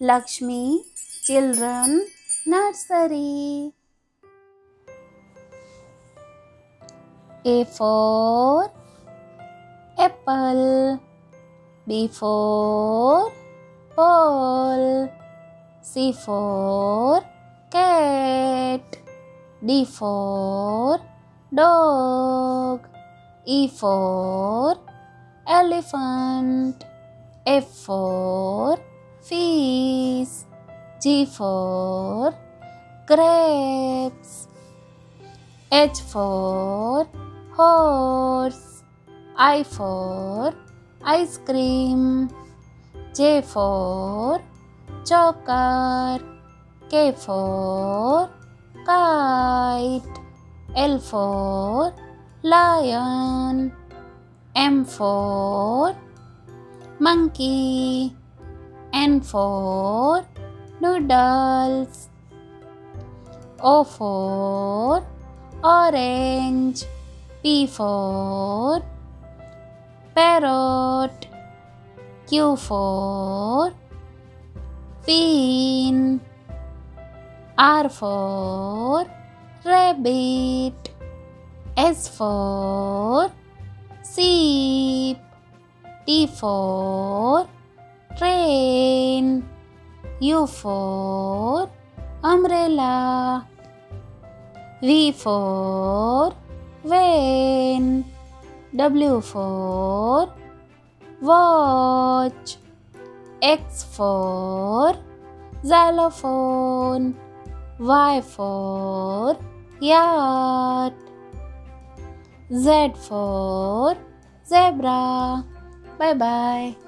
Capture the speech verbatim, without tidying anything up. Laxmi Children Nursery. A for apple, B for ball, C for cat, D for dog, E for elephant, F for fish, G for grapes, H for horse, I for ice cream, J for joker, K for kite, L for lion, M for monkey, N for noodles, O for orange, P for parrot, Q for queen, R for rabbit, S for sheep, T for train, U for umbrella, V for van, W for watch, X for xylophone, Y for yacht, Z for zebra. Bye bye.